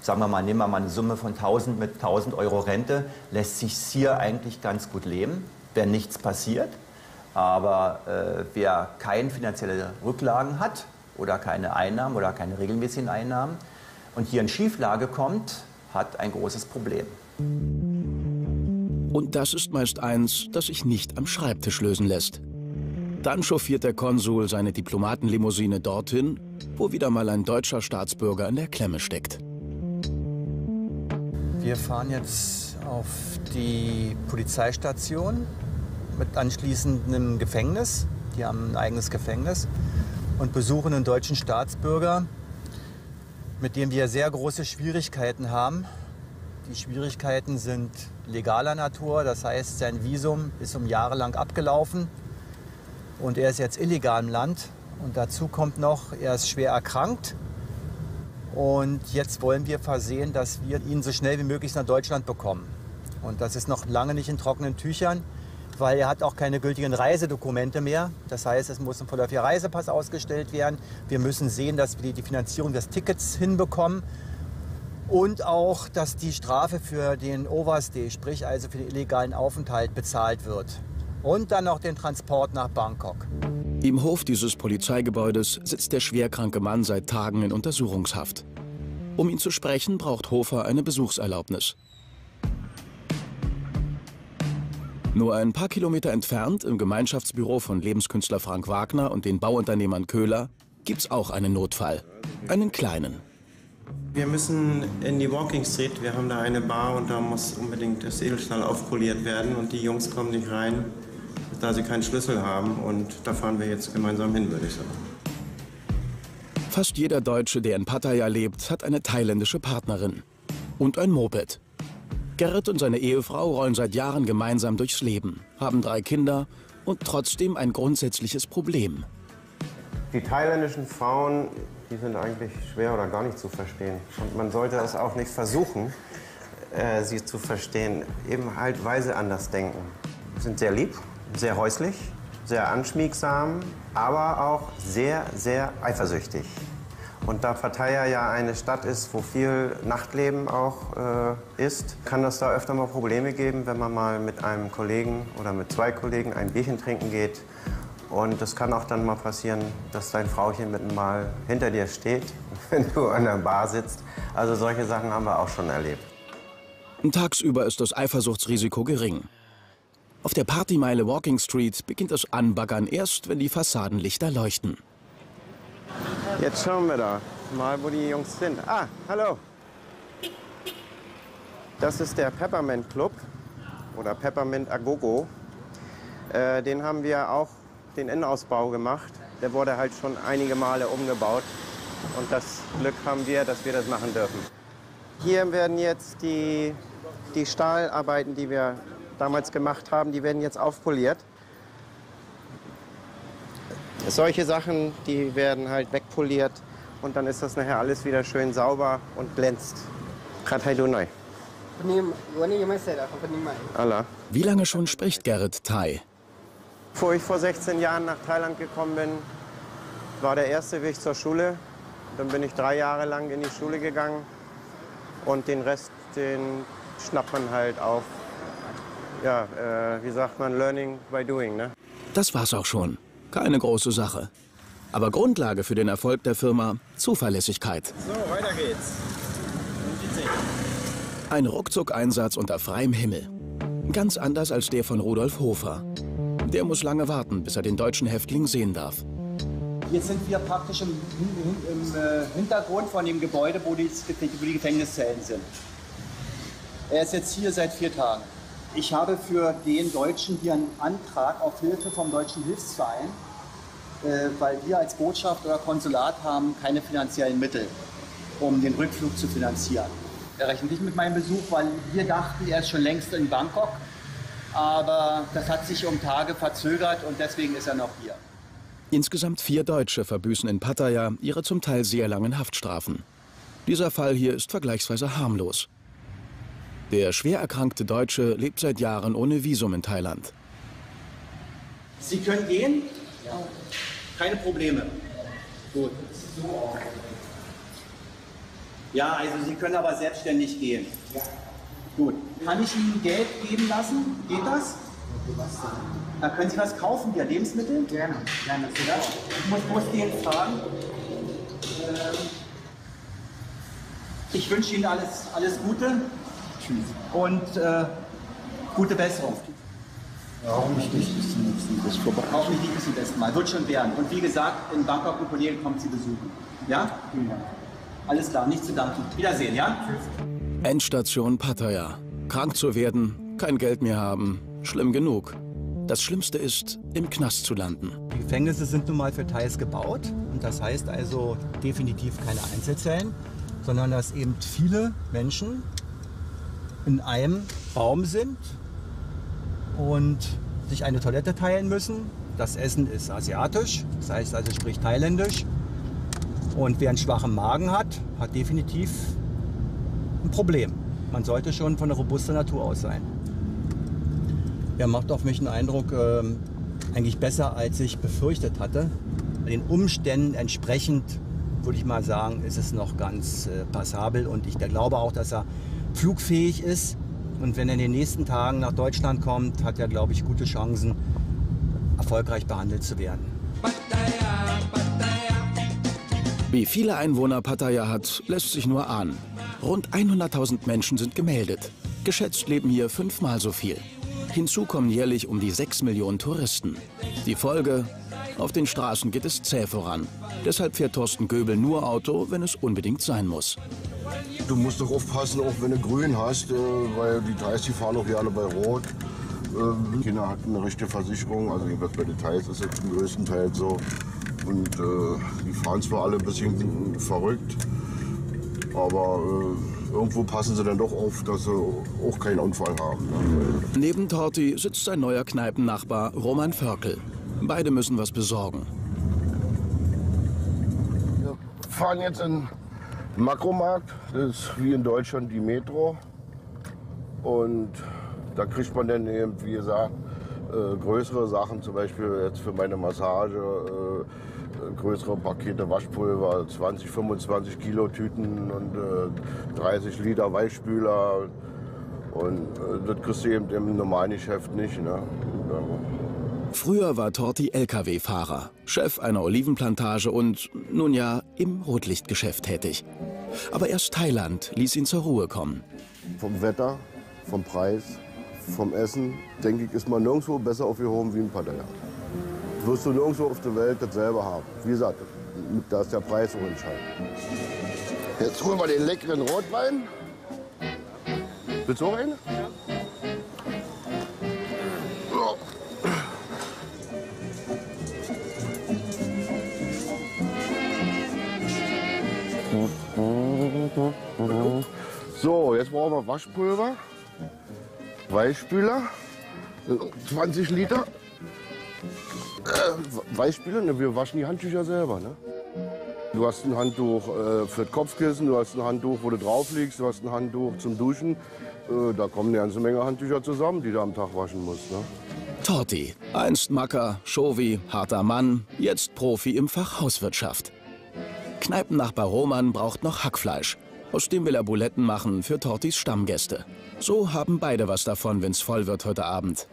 sagen wir mal, nehmen wir mal eine Summe von 1000 mit 1000 Euro Rente, lässt sich hier eigentlich ganz gut leben, wenn nichts passiert. Aber wer keine finanziellen Rücklagen hat oder keine Einnahmen oder keine regelmäßigen Einnahmen und hier in Schieflage kommt, hat ein großes Problem. Und das ist meist eins, das sich nicht am Schreibtisch lösen lässt. Dann chauffiert der Konsul seine Diplomatenlimousine dorthin, wo wieder mal ein deutscher Staatsbürger in der Klemme steckt. Wir fahren jetzt auf die Polizeistation mit anschließendem Gefängnis. Die haben ein eigenes Gefängnis und besuchen einen deutschen Staatsbürger, mit dem wir sehr große Schwierigkeiten haben. Die Schwierigkeiten sind legaler Natur, das heißt, sein Visum ist jahrelang abgelaufen. Und er ist jetzt illegal im Land. Und dazu kommt noch, er ist schwer erkrankt. Und jetzt wollen wir versehen, dass wir ihn so schnell wie möglich nach Deutschland bekommen. Und das ist noch lange nicht in trockenen Tüchern, weil er hat auch keine gültigen Reisedokumente mehr. Das heißt, es muss ein vorläufiger Reisepass ausgestellt werden. Wir müssen sehen, dass wir die Finanzierung des Tickets hinbekommen. Und auch, dass die Strafe für den Overstay, sprich also für den illegalen Aufenthalt, bezahlt wird. Und dann noch den Transport nach Bangkok. Im Hof dieses Polizeigebäudes sitzt der schwerkranke Mann seit Tagen in Untersuchungshaft. Um ihn zu sprechen, braucht Hofer eine Besuchserlaubnis. Nur ein paar Kilometer entfernt, im Gemeinschaftsbüro von Lebenskünstler Frank Wagner und den Bauunternehmern Köhler, gibt's auch einen Notfall. Einen kleinen. Wir müssen in die Walking Street, wir haben da eine Bar und da muss unbedingt das Edelstahl aufpoliert werden und die Jungs kommen nicht rein, da sie keinen Schlüssel haben und da fahren wir jetzt gemeinsam hin, würde ich sagen. Fast jeder Deutsche, der in Pattaya lebt, hat eine thailändische Partnerin und ein Moped. Gerrit und seine Ehefrau rollen seit Jahren gemeinsam durchs Leben, haben 3 Kinder und trotzdem ein grundsätzliches Problem. Die thailändischen Frauen, die sind eigentlich schwer oder gar nicht zu verstehen. Und man sollte es auch nicht versuchen, sie zu verstehen. Eben halt, weil sie anders denken. Sie sind sehr lieb, sehr häuslich, sehr anschmiegsam, aber auch sehr, sehr eifersüchtig. Und da Pattaya ja eine Stadt ist, wo viel Nachtleben auch ist, kann das da öfter mal Probleme geben, wenn man mal mit einem Kollegen oder mit 2 Kollegen ein Bierchen trinken geht. Und das kann auch dann mal passieren, dass dein Frauchen mit mal hinter dir steht, wenn du an der Bar sitzt. Also solche Sachen haben wir auch schon erlebt. Tagsüber ist das Eifersuchtsrisiko gering. Auf der Partymeile Walking Street beginnt das Anbaggern erst, wenn die Fassadenlichter leuchten. Jetzt schauen wir da mal, wo die Jungs sind. Ah, hallo. Das ist der Peppermint-Club oder Peppermint Agogo. Den haben wir auch den Innenausbau gemacht. Der wurde halt schon einige Male umgebaut. Und das Glück haben wir, dass wir das machen dürfen. Hier werden jetzt die Stahlarbeiten, die wir damals gemacht haben, die werden jetzt aufpoliert. Solche Sachen, die werden halt wegpoliert und dann ist das nachher alles wieder schön sauber und glänzt. Wie lange schon spricht Gerrit Thai? Bevor ich vor 16 Jahren nach Thailand gekommen bin, war der erste Weg zur Schule. Dann bin ich 3 Jahre lang in die Schule gegangen und den Rest, den schnappt man halt auf. Ja, wie sagt man, learning by doing, ne? Das war's auch schon. Keine große Sache. Aber Grundlage für den Erfolg der Firma, Zuverlässigkeit. So, weiter geht's. Ein Ruckzuck-Einsatz unter freiem Himmel. Ganz anders als der von Rudolf Hofer. Der muss lange warten, bis er den deutschen Häftling sehen darf. Jetzt sind wir praktisch im Hintergrund von dem Gebäude, wo die Gefängniszellen sind. Er ist jetzt hier seit 4 Tagen. Ich habe für den Deutschen hier einen Antrag auf Hilfe vom Deutschen Hilfsverein, weil wir als Botschaft oder Konsulat haben keine finanziellen Mittel, um den Rückflug zu finanzieren. Er rechnet nicht mit meinem Besuch, weil wir dachten, er ist schon längst in Bangkok. Aber das hat sich um Tage verzögert und deswegen ist er noch hier. Insgesamt 4 Deutsche verbüßen in Pattaya ihre zum Teil sehr langen Haftstrafen. Dieser Fall hier ist vergleichsweise harmlos. Der schwer erkrankte Deutsche lebt seit Jahren ohne Visum in Thailand. Sie können gehen? Ja. Keine Probleme. Gut. Ja, also Sie können aber selbstständig gehen. Ja. Gut. Kann ich Ihnen Geld geben lassen? Geht das? Da können Sie was kaufen, die Lebensmittel? Gerne. Gerne. Ich muss den fragen. Ich wünsche Ihnen alles Gute. Tschüss. Und gute Besserung. Ja, hoffentlich nicht bis zum nächsten Mal. Hoffentlich nicht bis zum nächsten Mal. Wird schon werden. Und wie gesagt, in Bangkok und Polen kommt Sie besuchen. Ja? Ja. Alles klar, nicht zu danken. Wiedersehen, ja? Tschüss. Endstation Pattaya. Krank zu werden, kein Geld mehr haben, schlimm genug. Das Schlimmste ist, im Knast zu landen. Die Gefängnisse sind nun mal für Thais gebaut. Und das heißt also definitiv keine Einzelzellen, sondern dass eben viele Menschen in einem Raum sind und sich eine Toilette teilen müssen. Das Essen ist asiatisch, das heißt also sprich thailändisch. Und wer einen schwachen Magen hat, hat definitiv ein Problem. Man sollte schon von der robuster Natur aus sein. Er macht auf mich einen Eindruck, eigentlich besser als ich befürchtet hatte. Den Umständen entsprechend, würde ich mal sagen, ist es noch ganz passabel und ich glaube auch, dass er flugfähig ist und wenn er in den nächsten Tagen nach Deutschland kommt, hat er, glaube ich, gute Chancen, erfolgreich behandelt zu werden. Wie viele Einwohner Pattaya hat, lässt sich nur ahnen. Rund 100.000 Menschen sind gemeldet. Geschätzt leben hier 5-mal so viel. Hinzu kommen jährlich um die 6 Millionen Touristen. Die Folge? Auf den Straßen geht es zäh voran. Deshalb fährt Thorsten Göbel nur Auto, wenn es unbedingt sein muss. Du musst doch aufpassen, auch wenn du grün hast, weil die 30 fahren auch hier alle bei Rot. Keiner hat eine richtige Versicherung, also jedenfalls bei Details ist es zum größten Teil so. Und die fahren zwar alle ein bisschen verrückt, aber irgendwo passen sie dann doch auf, dass sie auch keinen Unfall haben. Neben Torti sitzt sein neuer Kneipennachbar Roman Vörkel. Beide müssen was besorgen. Wir fahren jetzt in den Makromarkt. Das ist wie in Deutschland die Metro. Und da kriegt man dann eben, wie gesagt, größere Sachen, zum Beispiel jetzt für meine Massage, größere Pakete Waschpulver, 20, 25 Kilo Tüten und 30 Liter Weichspüler. Und das kriegst du eben im normalen Geschäft nicht. Ne? Früher war Torti Lkw-Fahrer, Chef einer Olivenplantage und, nun ja, im Rotlichtgeschäft tätig. Aber erst Thailand ließ ihn zur Ruhe kommen. Vom Wetter, vom Preis, vom Essen, denke ich, ist man nirgendwo besser aufgehoben wie in Pattaya. Wirst du nirgendwo auf der Welt dasselbe haben. Wie gesagt, da ist der Preis auch entscheidend. Jetzt holen wir den leckeren Rotwein. Willst du auch einen? Ja. Oh. auch noch Waschpulver, Weichspüler, 20 Liter. Weichspüler, ne, wir waschen die Handtücher selber. Ne? Du hast ein Handtuch für das Kopfkissen, du hast ein Handtuch, wo du drauf liegst, du hast ein Handtuch zum Duschen. Da kommen eine ganze Menge Handtücher zusammen, die du am Tag waschen musst. Ne? Torti, einst Macker, Chauvi, harter Mann, jetzt Profi im Fach Hauswirtschaft. Kneipennachbar Roman braucht noch Hackfleisch. Aus dem will er Buletten machen für Tortis Stammgäste. So haben beide was davon, wenn's voll wird heute Abend.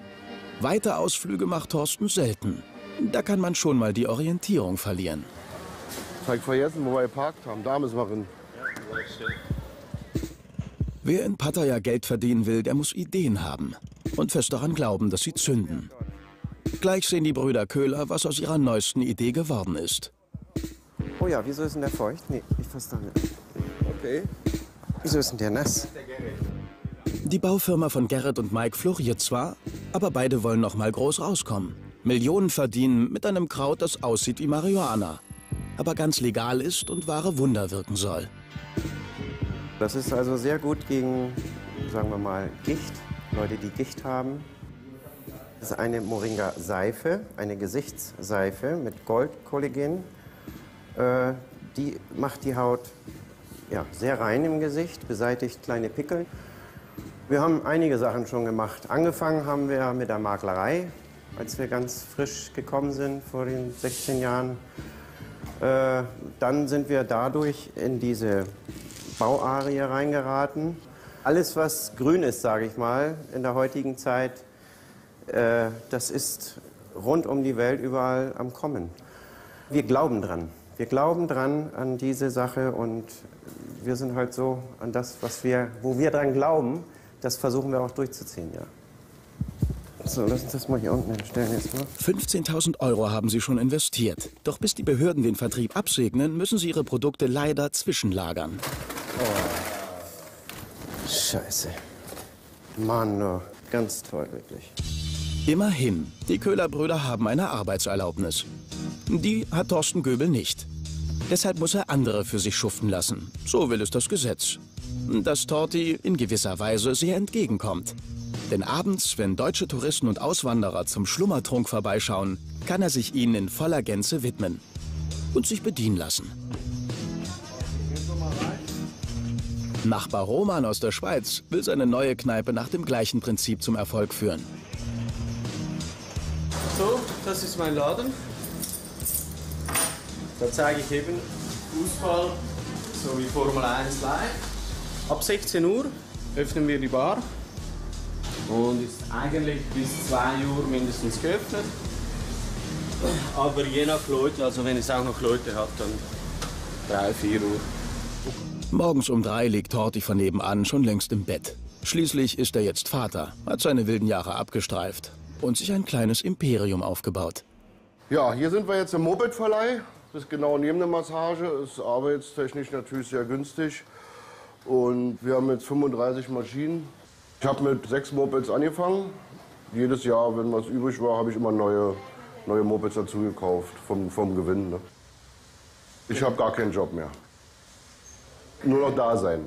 Weite Ausflüge macht Thorsten selten. Da kann man schon mal die Orientierung verlieren. Ich habe vergessen, wo wir geparkt haben. Da müssen wir hin. Wer in Pattaya Geld verdienen will, der muss Ideen haben. Und fest daran glauben, dass sie zünden. Gleich sehen die Brüder Köhler, was aus ihrer neuesten Idee geworden ist. Oh ja, wieso ist denn der feucht? Nee, ich fass da nicht. Okay. Wieso ist denn der nass? Die Baufirma von Gerrit und Mike floriert zwar, aber beide wollen noch mal groß rauskommen. Millionen verdienen mit einem Kraut, das aussieht wie Marihuana, aber ganz legal ist und wahre Wunder wirken soll. Das ist also sehr gut gegen, sagen wir mal, Gicht. Leute, die Gicht haben. Das ist eine Moringa-Seife, eine Gesichtsseife mit Goldkollagen. Die macht die Haut ja, sehr rein im Gesicht, beseitigt kleine Pickel. Wir haben einige Sachen schon gemacht. Angefangen haben wir mit der Maklerei, als wir ganz frisch gekommen sind vor den 16 Jahren. Dann sind wir dadurch in diese Bauarie reingeraten. Alles, was grün ist, sage ich mal, in der heutigen Zeit, das ist rund um die Welt überall am Kommen. Wir glauben dran. Wir glauben dran an diese Sache und wir sind halt so an das, was wir, wo wir dran glauben, das versuchen wir auch durchzuziehen, ja. So, lass uns das mal hier unten hinstellen jetzt mal. 15.000 Euro haben sie schon investiert. Doch bis die Behörden den Vertrieb absegnen, müssen sie ihre Produkte leider zwischenlagern. Oh. Scheiße. Mann, oh. Ganz toll, wirklich. Immerhin, die Köhler-Brüder haben eine Arbeitserlaubnis. Die hat Thorsten Göbel nicht. Deshalb muss er andere für sich schuften lassen. So will es das Gesetz. Dass Torti in gewisser Weise sehr entgegenkommt. Denn abends, wenn deutsche Touristen und Auswanderer zum Schlummertrunk vorbeischauen, kann er sich ihnen in voller Gänze widmen. Und sich bedienen lassen. Nachbar Roman aus der Schweiz will seine neue Kneipe nach dem gleichen Prinzip zum Erfolg führen. So, das ist mein Laden. Da zeige ich eben Fußball sowie Formel 1 live. Ab 16 Uhr öffnen wir die Bar und ist eigentlich bis 2 Uhr mindestens geöffnet. Aber je nach Leute, also wenn es auch noch Leute hat, dann 3, 4 Uhr. Morgens um 3 liegt Torti von nebenan schon längst im Bett. Schließlich ist er jetzt Vater, hat seine wilden Jahre abgestreift und sich ein kleines Imperium aufgebaut. Ja, hier sind wir jetzt im Mopedverleih. Das ist genau neben der Massage, ist arbeitstechnisch natürlich sehr günstig. Und wir haben jetzt 35 Maschinen. Ich habe mit 6 Mopeds angefangen. Jedes Jahr, wenn was übrig war, habe ich immer neue Mopeds dazu gekauft, vom Gewinn. Ne? Ich habe gar keinen Job mehr. Nur noch da sein.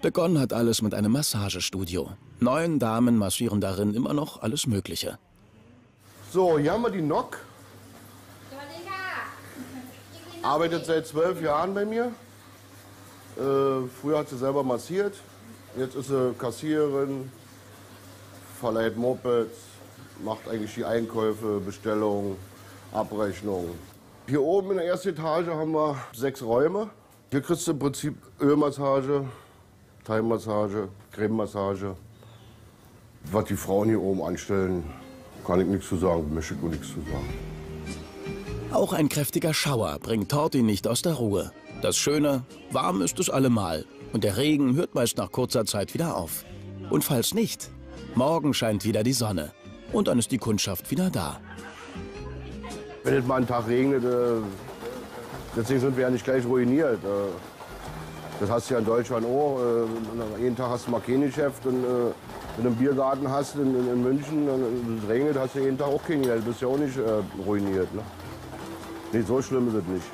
Begonnen hat alles mit einem Massagestudio. 9 Damen massieren darin immer noch alles Mögliche. So, hier haben wir die Nock. Arbeitet seit 12 Jahren bei mir. Früher hat sie selber massiert. Jetzt ist sie Kassiererin, verleiht Mopeds, macht eigentlich die Einkäufe, Bestellungen, Abrechnungen. Hier oben in der ersten Etage haben wir 6 Räume. Hier kriegst du im Prinzip Ölmassage, Thai-Massage, Crememassage. Was die Frauen hier oben anstellen, kann ich nichts zu sagen, möchte ich nur nichts zu sagen. Auch ein kräftiger Schauer bringt Torti nicht aus der Ruhe. Das Schöne, warm ist es allemal. Und der Regen hört meist nach kurzer Zeit wieder auf. Und falls nicht, morgen scheint wieder die Sonne. Und dann ist die Kundschaft wieder da. Wenn es mal einen Tag regnet, deswegen sind wir ja nicht gleich ruiniert. Das hast du ja in Deutschland auch. Jeden Tag hast du mal kein Geschäft. Und wenn du einen Biergarten hast in München und es regnet, hast du jeden Tag auch kein Geld. Du bist ja auch nicht ruiniert. Ne? Nee, so schlimm ist es nicht.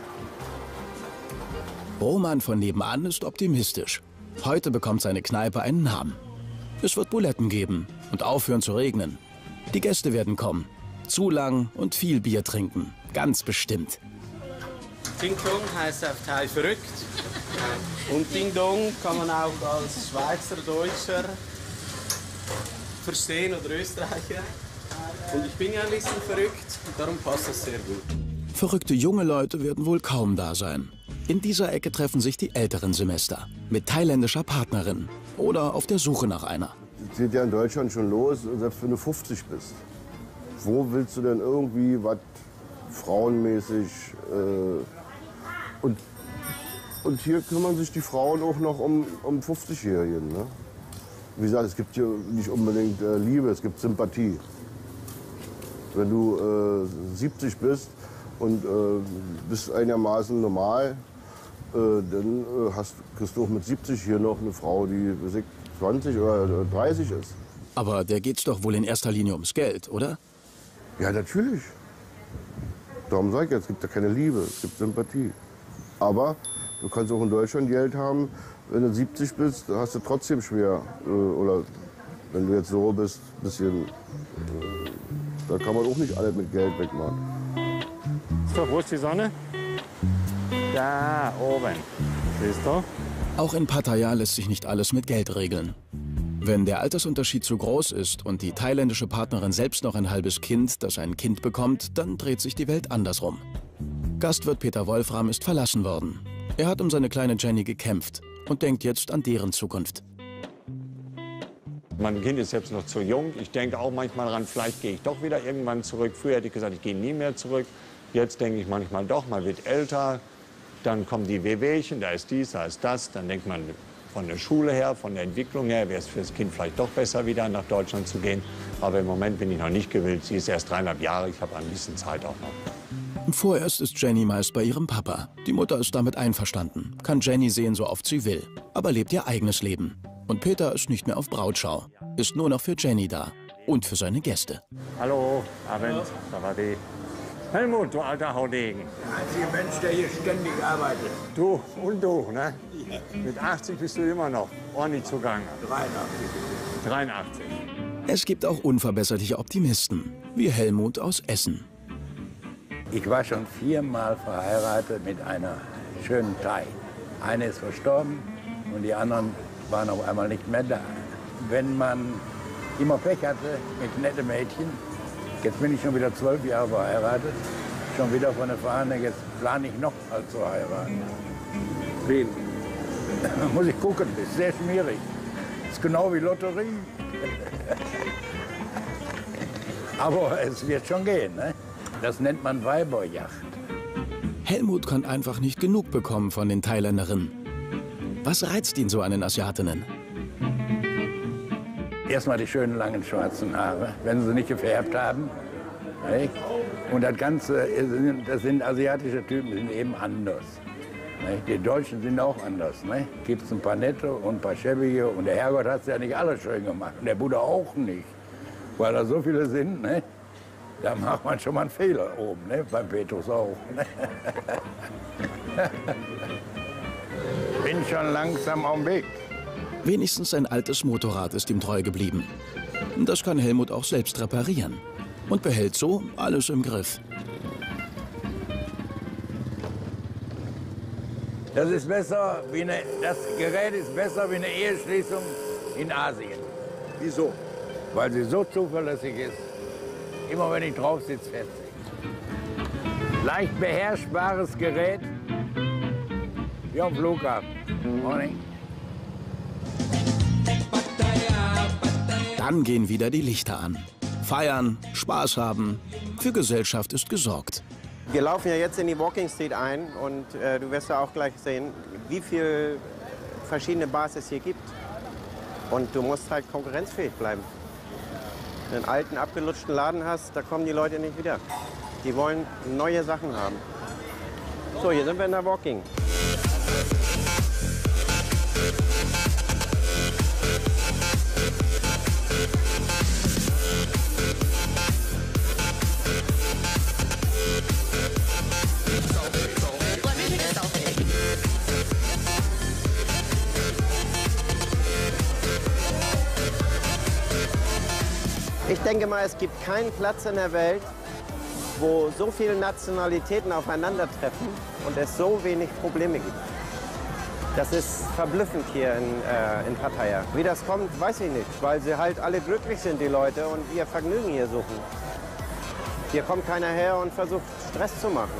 Roman von nebenan ist optimistisch. Heute bekommt seine Kneipe einen Namen. Es wird Buletten geben und aufhören zu regnen. Die Gäste werden kommen, zu lang und viel Bier trinken, ganz bestimmt. Ding Dong heißt auf Thai verrückt. Und Ding Dong kann man auch als Schweizer, Deutscher verstehen oder Österreicher. Und ich bin ja ein bisschen verrückt, und darum passt das sehr gut. Verrückte junge Leute werden wohl kaum da sein. In dieser Ecke treffen sich die älteren Semester mit thailändischer Partnerin oder auf der Suche nach einer. Es geht ja in Deutschland schon los, selbst wenn du 50 bist. Wo willst du denn irgendwie was frauenmäßig? Und hier kümmern sich die Frauen auch noch um 50-Jährigen. Ne? Wie gesagt, es gibt hier nicht unbedingt Liebe, es gibt Sympathie. Wenn du 70 bist und bist einigermaßen normal, dann kriegst du auch mit 70 hier noch eine Frau, die 20 oder 30 ist. Aber der geht's doch wohl in erster Linie ums Geld, oder? Ja, natürlich. Darum sage ich ja, es gibt ja keine Liebe, es gibt Sympathie. Aber du kannst auch in Deutschland Geld haben, wenn du 70 bist, hast du trotzdem schwer. Oder wenn du jetzt so bist, ein bisschen. Da kann man auch nicht alles mit Geld wegmachen. So, wo ist die Sonne? Da oben. Siehst du? Auch in Pattaya lässt sich nicht alles mit Geld regeln. Wenn der Altersunterschied zu groß ist und die thailändische Partnerin selbst noch ein halbes Kind, das ein Kind bekommt, dann dreht sich die Welt andersrum. Gastwirt Peter Wolfram ist verlassen worden. Er hat um seine kleine Jenny gekämpft und denkt jetzt an deren Zukunft. Mein Kind ist jetzt noch zu jung. Ich denke auch manchmal daran, vielleicht gehe ich doch wieder irgendwann zurück. Früher hätte ich gesagt, ich gehe nie mehr zurück. Jetzt denke ich manchmal doch, man wird älter. Dann kommen die Wehwehchen, da ist dies, da ist das. Dann denkt man von der Schule her, von der Entwicklung her, wäre es für das Kind vielleicht doch besser, wieder nach Deutschland zu gehen. Aber im Moment bin ich noch nicht gewillt. Sie ist erst 3,5 Jahre, ich habe ein bisschen Zeit auch noch. Vorerst ist Jenny meist bei ihrem Papa. Die Mutter ist damit einverstanden, kann Jenny sehen, so oft sie will, aber lebt ihr eigenes Leben. Und Peter ist nicht mehr auf Brautschau, ist nur noch für Jenny da und für seine Gäste. Hallo, Abend, Savadi. Helmut, du alter Haudegen. Der einzige Mensch, der hier ständig arbeitet. Du und du, ne? Mit 80 bist du immer noch ordentlich zugange. 83. 83. Es gibt auch unverbesserliche Optimisten, wie Helmut aus Essen. Ich war schon 4-mal verheiratet mit einer schönen Thai. Eine ist verstorben und die anderen waren auf einmal nicht mehr da. Wenn man immer Pech hatte mit netten Mädchen, jetzt bin ich schon wieder 12 Jahre verheiratet, schon wieder von der Fahne, jetzt plane ich noch mal zu heiraten. Wen? Muss ich gucken, ist sehr schwierig. Ist genau wie Lotterie. Aber es wird schon gehen, ne? Das nennt man Weiberjacht. Helmut kann einfach nicht genug bekommen von den Thailänderinnen. Was reizt ihn so an den Asiatinnen? Erstmal die schönen, langen, schwarzen Haare, wenn sie nicht gefärbt haben. Nicht? Und das Ganze, das sind asiatische Typen, die sind eben anders. Nicht? Die Deutschen sind auch anders. Gibt es ein paar nette und ein paar schäbige. Und der Herrgott hat es ja nicht alle schön gemacht. Und der Buddha auch nicht. Weil da so viele sind, nicht? Da macht man schon mal einen Fehler oben. Nicht? Beim Petrus auch. Bin schon langsam auf dem Weg. Wenigstens sein altes Motorrad ist ihm treu geblieben. Das kann Helmut auch selbst reparieren und behält so alles im Griff. Das ist besser wie das Gerät ist besser wie eine Eheschließung in Asien. Wieso? Weil sie so zuverlässig ist. Immer wenn ich drauf sitze, fest. Leicht beherrschbares Gerät wie am Flughafen. Morning. Dann gehen wieder die Lichter an. Feiern, Spaß haben, für Gesellschaft ist gesorgt. Wir laufen ja jetzt in die Walking Street ein und du wirst ja auch gleich sehen, wie viele verschiedene Bars es hier gibt. Und du musst halt konkurrenzfähig bleiben. Wenn du einen alten, abgelutschten Laden hast, da kommen die Leute nicht wieder. Die wollen neue Sachen haben. So, hier sind wir in der Walking. denke mal, es gibt keinen Platz in der Welt, wo so viele Nationalitäten aufeinandertreffen und es so wenig Probleme gibt. Das ist verblüffend hier in Pattaya. Wie das kommt, weiß ich nicht, weil sie halt alle glücklich sind, die Leute, und ihr Vergnügen hier suchen. Hier kommt keiner her und versucht, Stress zu machen.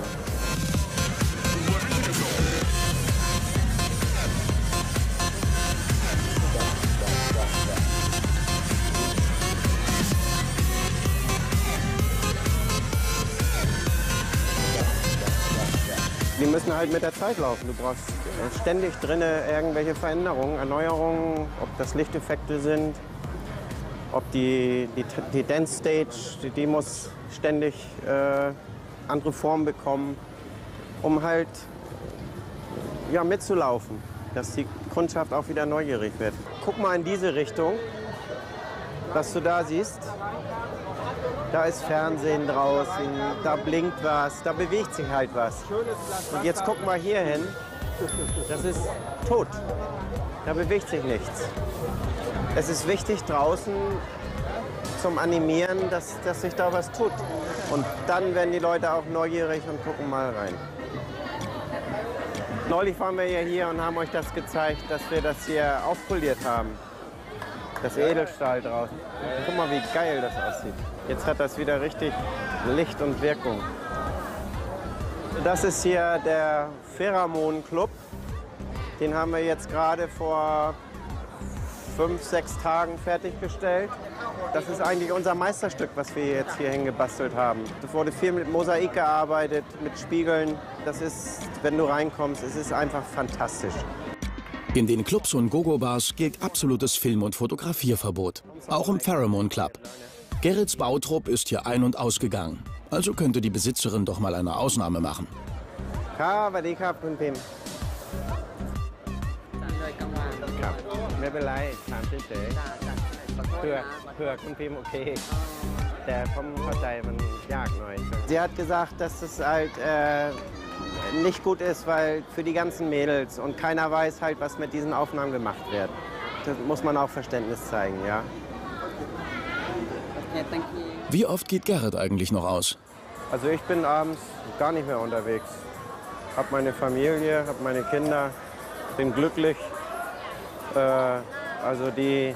Die müssen halt mit der Zeit laufen. Du brauchst ständig drinnen irgendwelche Veränderungen, Erneuerungen, ob das Lichteffekte sind, ob die Dance Stage, die muss ständig andere Formen bekommen, um halt ja, mitzulaufen, dass die Kundschaft auch wieder neugierig wird. Guck mal in diese Richtung, was du da siehst. Da ist Fernsehen draußen, da blinkt was, da bewegt sich halt was. Und jetzt guck mal hier hin, das ist tot, da bewegt sich nichts. Es ist wichtig draußen zum Animieren, dass sich da was tut. Und dann werden die Leute auch neugierig und gucken mal rein. Neulich waren wir ja hier und haben euch das gezeigt, dass wir das hier aufpoliert haben. Das Edelstahl draußen. Guck mal, wie geil das aussieht. Jetzt hat das wieder richtig Licht und Wirkung. Das ist hier der Pheromone-Club. Den haben wir jetzt gerade vor 5, 6 Tagen fertiggestellt. Das ist eigentlich unser Meisterstück, was wir jetzt hier hingebastelt haben. Es wurde viel mit Mosaik gearbeitet, mit Spiegeln. Das ist, wenn du reinkommst, es ist einfach fantastisch. In den Clubs und Gogo-Bars gilt absolutes Film- und Fotografierverbot. Auch im Pheromone-Club. Gerrits Bautrupp ist hier ein- und ausgegangen. Also könnte die Besitzerin doch mal eine Ausnahme machen. Sie hat gesagt, dass es halt nicht gut ist, weil für die ganzen Mädels und keiner weiß halt, was mit diesen Aufnahmen gemacht wird. Da muss man auch Verständnis zeigen, ja. Wie oft geht Gerrit eigentlich noch aus? Also ich bin abends gar nicht mehr unterwegs. Hab meine Familie, hab meine Kinder, bin glücklich. Also die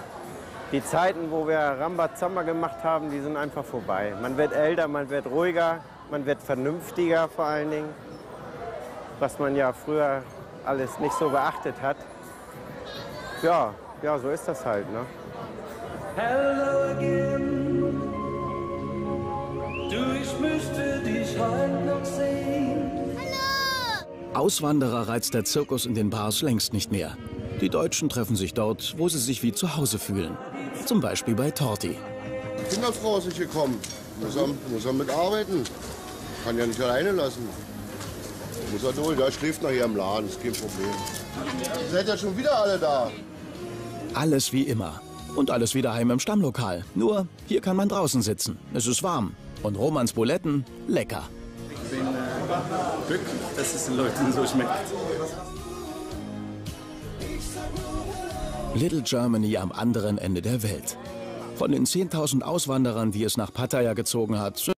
Zeiten, wo wir Rambazamba gemacht haben, die sind einfach vorbei. Man wird älter, man wird ruhiger, man wird vernünftiger vor allen Dingen. Was man ja früher alles nicht so beachtet hat. Ja, ja, so ist das halt, ne? Hello again. Du, ich müsste dich heute noch sehen. Hallo! Auswanderer reizt der Zirkus in den Bars längst nicht mehr. Die Deutschen treffen sich dort, wo sie sich wie zu Hause fühlen. Zum Beispiel bei Torti. Die Kinderfrau ist nicht gekommen. Muss er mitarbeiten. Kann ja nicht alleine lassen. Muss er durch, der schläft nachher im Laden, ist kein Problem. Ihr seid ja schon wieder alle da. Alles wie immer. Und alles wieder heim im Stammlokal. Nur, hier kann man draußen sitzen. Es ist warm. Und Romans Buletten, lecker. Ich bin glücklich, dass es den Leuten so schmeckt. Little Germany am anderen Ende der Welt. Von den 10.000 Auswanderern, die es nach Pattaya gezogen hat,